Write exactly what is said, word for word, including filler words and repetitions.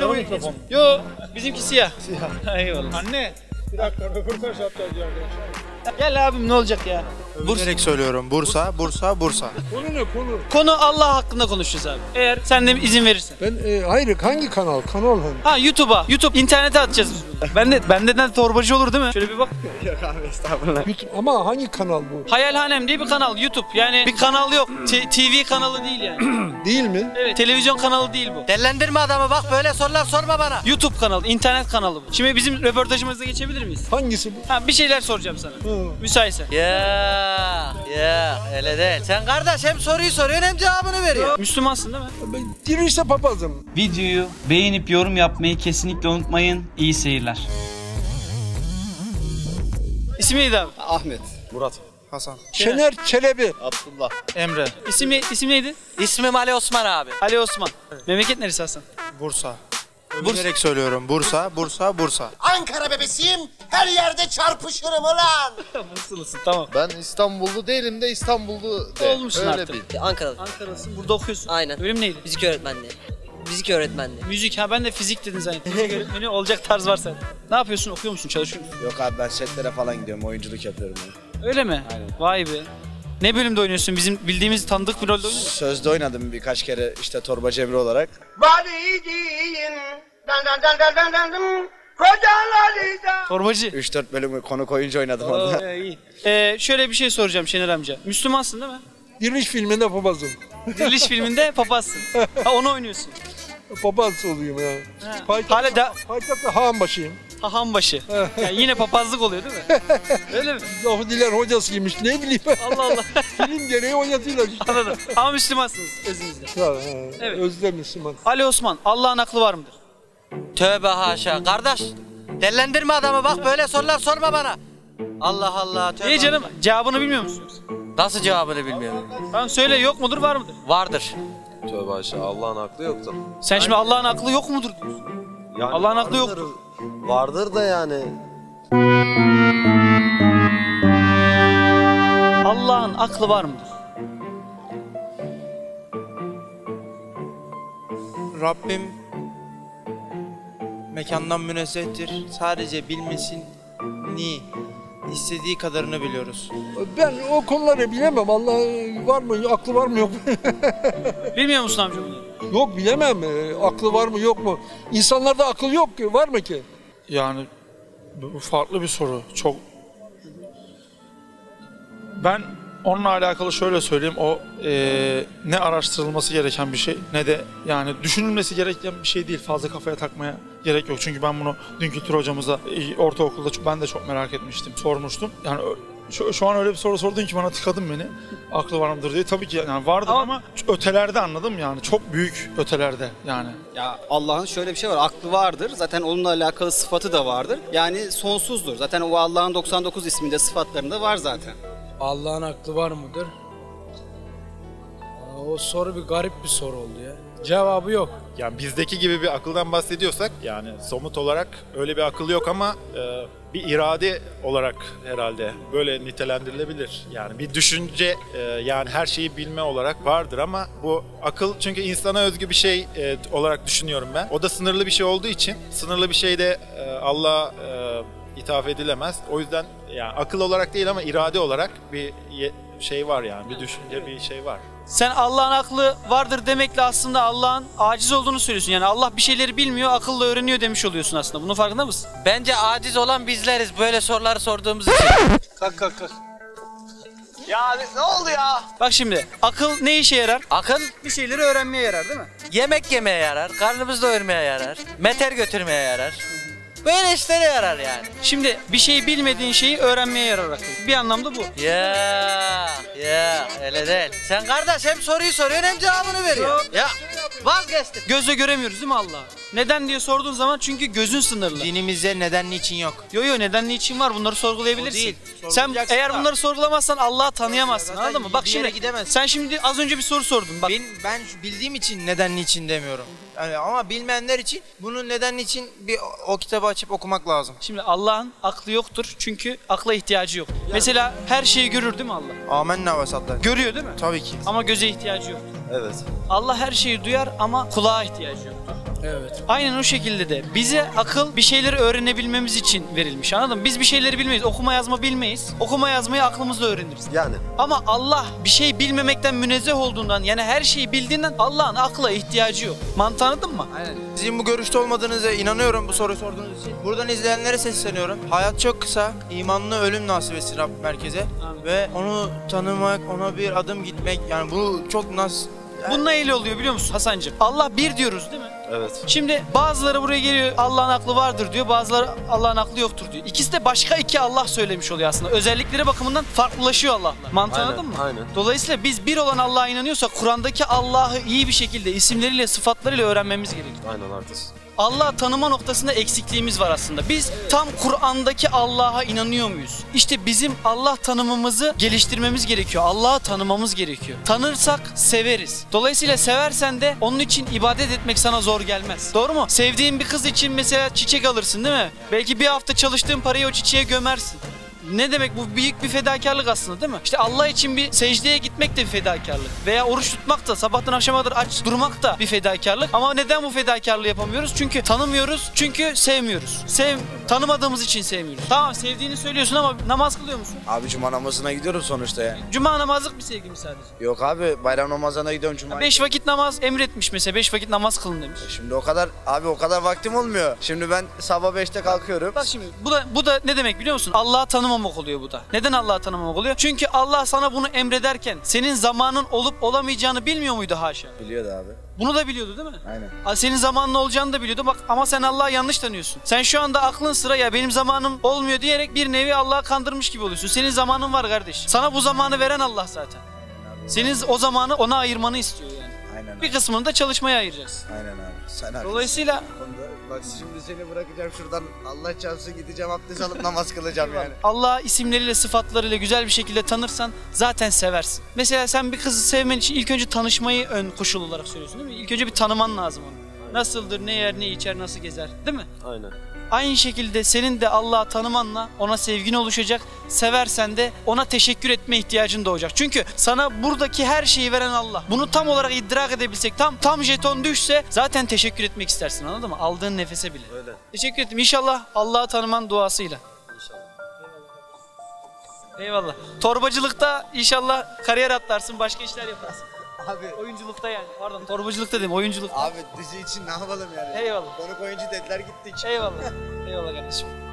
böyle tamam, uyuyor. Yo, bizimki siyah. Siyah. Eyvallah. Anne, bir dakika röportaj yapacağız arkadaşlar. Gel abim ne olacak ya? Övünerek söylüyorum. Bursa, Bursa, Bursa. Konu ne konu? Konu Allah hakkında konuşacağız abi. Eğer sen de izin verirsen. Ben e, hayır hangi kanal? Kanal hangi? Ha YouTube'a. YouTube internete atacağız. Ben de benden de torbacı olur değil mi? Şöyle bir bak. Yok abi estağfurullah. YouTube, ama hangi kanal bu? Hayalhanem diye bir kanal YouTube. Yani bir kanal yok. T TV kanalı değil yani. Değil mi? Evet. Televizyon kanalı değil bu. Dellendirme adamı bak böyle sorular sorma bana. YouTube kanalı, internet kanalı bu. Şimdi bizim röportajımıza geçebilir miyiz? Hangisi bu? Ha bir şeyler soracağım sana. Hı. Müsaitse. Ya. Ya öyle değil. Sen kardeş hem soruyu soruyorsun hem cevabını veriyorsun. Müslümansın değil mi? Ben girişte papazım. Videoyu beğenip yorum yapmayı kesinlikle unutmayın. İyi seyirler. İsmi neydi abi? Ahmet. Murat. Hasan. Şener Çelebi. Abdullah. Emre. İsmi, isim neydi? İsmim Ali Osman abi. Ali Osman. Evet. Memleket neresi Hasan? Bursa. Övünerek söylüyorum. Bursa, Bursa, Bursa. Ankara bebesiyim, her yerde çarpışırım ulan. Bursalısın, tamam. Ben İstanbullu değilim de İstanbullu de. Olmuşsun öyle artık. Bir. Ankara'lı. Ankara'lısın, burada okuyorsun. Aynen. Bölüm neydi? Müzik öğretmenliği. Müzik öğretmenliği. Müzik, ha ben de fizik dedin zaten. Müzik öğretmeni olacak tarz var sende. Ne yapıyorsun, okuyor musun, çalışıyor musun? Yok abi ben setlere falan gidiyorum, oyunculuk yapıyorum. Yani. Öyle mi? Aynen. Vay be. Ne bölümde oynuyorsun? Bizim bildiğimiz tanıdık bir rolde oynuyor musun? Sözde oynadım birkaç kere işte Torbacı Emre olarak. Torbacı. üç dört bölümü konuk oyuncu oynadım orada. Ee, şöyle bir şey soracağım Şener amca. Müslümansın değil mi? Diriliş filminde papazım. Diriliş filminde papazsın. Ha onu oynuyorsun. Papaz olayım ya. Hala Paytap'ta hağan başıyım. Hağan başı. Yani yine papazlık oluyor değil mi? Öyle mi? Yahudiler hocasıymış ne bileyim. Allah Allah. Film gereği hocasıyla işte. Anladım. Ama Müslümansınız özünüzde. Ya, evet. Özde Müslüman. Ali Osman, Allah'ın aklı var mıdır? Tövbe haşa. Kardeş, dellendirme adamı bak böyle sorular sorma bana. Allah Allah. Tövbe. İyi canım, cevabını bilmiyor musunuz? Nasıl cevabını bilmiyorum? Tamam söyle, yok mudur var mıdır? Vardır. Tövbe haşa, Allah'ın aklı yoktur. Sen şimdi Allah'ın aklı yok mudur diyorsun? Yani Allah'ın aklı yoktur. Vardır da yani. Allah'ın aklı var mıdır? Rabbim mekandan münezzehtir. Sadece bilmesin ni istediği kadarını biliyoruz. Ben o konuları bilemem. Allah var mı, aklı var mı yok mu? Bilmiyor musun amca bunları? Yok bilemem. Aklı var mı yok mu? İnsanlarda akıl yok ki. Var mı ki? Yani bu farklı bir soru. Çok. Ben onunla alakalı şöyle söyleyeyim. O e, ne araştırılması gereken bir şey ne de yani düşünülmesi gereken bir şey değil. Fazla kafaya takmaya gerek yok. Çünkü ben bunu dün kültür hocamıza ortaokulda ben de çok merak etmiştim. Sormuştum. Yani Şu, şu an öyle bir soru sordun ki bana tıkadın beni. Aklı var mıdır diye. Tabii ki yani vardır ama, ama ötelerde anladım yani. Çok büyük ötelerde yani. Ya Allah'ın şöyle bir şey var. Aklı vardır. Zaten onunla alakalı sıfatı da vardır. Yani sonsuzdur. Zaten o Allah'ın doksan dokuz isminde sıfatlarında var zaten. Allah'ın aklı var mıdır? O soru bir garip bir soru oldu ya. Cevabı yok. Yani bizdeki gibi bir akıldan bahsediyorsak yani somut olarak öyle bir akıl yok ama E, bir irade olarak herhalde böyle nitelendirilebilir. Yani bir düşünce yani her şeyi bilme olarak vardır ama bu akıl çünkü insana özgü bir şey olarak düşünüyorum ben. O da sınırlı bir şey olduğu için sınırlı bir şey de Allah'a ithaf edilemez. O yüzden yani akıl olarak değil ama irade olarak bir şey var yani bir düşünce bir şey var. Sen Allah'ın aklı vardır demekle aslında Allah'ın aciz olduğunu söylüyorsun. Yani Allah bir şeyleri bilmiyor, akılla öğreniyor demiş oluyorsun aslında. Bunun farkında mısın? Bence aciz olan bizleriz böyle soruları sorduğumuz için. Kalk kalk kalk. Ya ne oldu ya? Bak şimdi, akıl ne işe yarar? Akıl bir şeyleri öğrenmeye yarar değil mi? Yemek yemeye yarar, karnımızı doyurmaya yarar, meter götürmeye yarar. Böyle işlere yarar yani. Şimdi bir şeyi bilmediğin şeyi öğrenmeye yarar akıl. Bir anlamda bu. Ya ya öyle değil. Sen kardeş hem soruyu soruyorsun hem cevabını veriyorsun. Ya vazgeçtim. Gözle göremiyoruz değil mi Allah'ı? Neden diye sorduğun zaman çünkü gözün sınırlı. Dinimizde neden niçin yok. Yo yo neden niçin var bunları sorgulayabilirsin. O değil. Sen eğer da bunları sorgulamazsan Allah'ı tanıyamazsın anladın mı? Bak şimdi gidemezsin. Sen şimdi az önce bir soru sordun. Bak. Ben, ben bildiğim için neden niçin demiyorum. Yani ama bilmeyenler için bunun neden için bir o, o kitabı açıp okumak lazım. Şimdi Allah'ın aklı yoktur çünkü akla ihtiyacı yok. Yani. Mesela her şeyi görür değil mi Allah? Amenna ve sallallahu. Görüyor değil mi? Tabii ki. Ama göze ihtiyacı yoktur. Evet. Allah her şeyi duyar ama kulağa ihtiyacı yoktur. Evet. Aynen o şekilde de bize akıl bir şeyleri öğrenebilmemiz için verilmiş, anladın mı? Biz bir şeyleri bilmeyiz, okuma yazma bilmeyiz. Okuma yazmayı aklımızla öğreniriz. Yani. Ama Allah bir şey bilmemekten münezzeh olduğundan, yani her şeyi bildiğinden Allah'ın akla ihtiyacı yok. Mantığı anladın mı? Aynen. Sizin bu görüşte olmadığınıza inanıyorum bu soruyu sorduğunuz için. Buradan izleyenlere sesleniyorum. Hayat çok kısa, imanlı ölüm nasip etsin Rabbim merkeze. Amin. Ve onu tanımak, ona bir adım gitmek, yani bu çok nasıl... Bununla ilgili oluyor biliyor musun Hasancığım? Allah bir diyoruz değil mi? Evet. Şimdi bazıları buraya geliyor, Allah'ın aklı vardır diyor, bazıları Allah'ın aklı yoktur diyor. İkisi de başka iki Allah söylemiş oluyor aslında. Özellikleri bakımından farklılaşıyor Allah'la. Mantığı anladın mı? Aynen. Dolayısıyla biz bir olan Allah'a inanıyorsak Kur'an'daki Allah'ı iyi bir şekilde isimleriyle, sıfatlarıyla öğrenmemiz gerekiyor. Aynen haklısın. Allah'ı tanıma noktasında eksikliğimiz var aslında. Biz tam Kur'an'daki Allah'a inanıyor muyuz? İşte bizim Allah tanımımızı geliştirmemiz gerekiyor. Allah'ı tanımamız gerekiyor. Tanırsak severiz. Dolayısıyla seversen de onun için ibadet etmek sana zor gelmez. Doğru mu? Sevdiğin bir kız için mesela çiçek alırsın değil mi? Belki bir hafta çalıştığın parayı o çiçeğe gömersin. Ne demek bu? Büyük bir fedakarlık aslında değil mi? İşte Allah için bir secdeye gitmek de bir fedakarlık. Veya oruç tutmak da, sabahtan akşama kadar aç durmak da bir fedakarlık. Ama neden bu fedakarlığı yapamıyoruz? Çünkü tanımıyoruz, çünkü sevmiyoruz. Sev, tanımadığımız için sevmiyoruz. Tamam sevdiğini söylüyorsun ama namaz kılıyor musun? Abi cuma namazına gidiyorum sonuçta yani. Cuma namazlık bir sevgi mi sadece? Yok abi bayram namazına gidiyorum cuma. Beş vakit namaz emretmiş mesela, beş vakit namaz kılın demiş. Şimdi o kadar, abi o kadar vaktim olmuyor. Şimdi ben sabah beşte kalkıyorum. Bak şimdi bu da, bu da ne demek biliyor musun? Allah'ı tanıma oluyor bu da. Neden Allah'ı tanımamak oluyor? Çünkü Allah sana bunu emrederken senin zamanın olup olamayacağını bilmiyor muydu haşa? Biliyordu abi. Bunu da biliyordu değil mi? Aynen. Senin zamanın olacağını da biliyordu. Bak ama sen Allah'ı yanlış tanıyorsun. Sen şu anda aklın sıra ya benim zamanım olmuyor diyerek bir nevi Allah'ı kandırmış gibi oluyorsun. Senin zamanın var kardeş. Sana bu zamanı veren Allah zaten. Senin o zamanı ona ayırmanı istiyor yani. Aynen. Bir kısmını da çalışmaya ayıracağız. Aynen abi. Sen haklısın. Dolayısıyla... Bak şimdi seni bırakacağım şuradan, Allah çarpsın gideceğim abdest alıp namaz kılacağım yani. Allah isimleriyle, sıfatlarıyla güzel bir şekilde tanırsan zaten seversin. Mesela sen bir kızı sevmen için ilk önce tanışmayı ön koşul olarak söylüyorsun değil mi? İlk önce bir tanıman lazım onu. Nasıldır, ne yer, ne içer, nasıl gezer değil mi? Aynen. Aynı şekilde senin de Allah'ı tanımanla ona sevgin oluşacak, seversen de ona teşekkür etme ihtiyacın doğacak. Çünkü sana buradaki her şeyi veren Allah. Bunu tam olarak idrak edebilsek, tam tam jeton düşse zaten teşekkür etmek istersin, anladın mı? Aldığın nefese bile. Öyle. Teşekkür ettim. İnşallah Allah'ı tanıman duasıyla. İnşallah. Eyvallah. Torbacılıkta inşallah kariyer atlarsın, başka işler yaparsın. Abi. Oyunculukta yani. Pardon torbacılıkta dedim, oyunculukta. Abi dizi için ne yapalım yani? Eyvallah. Konuk oyuncu dediler gittik. Eyvallah. Eyvallah kardeşim.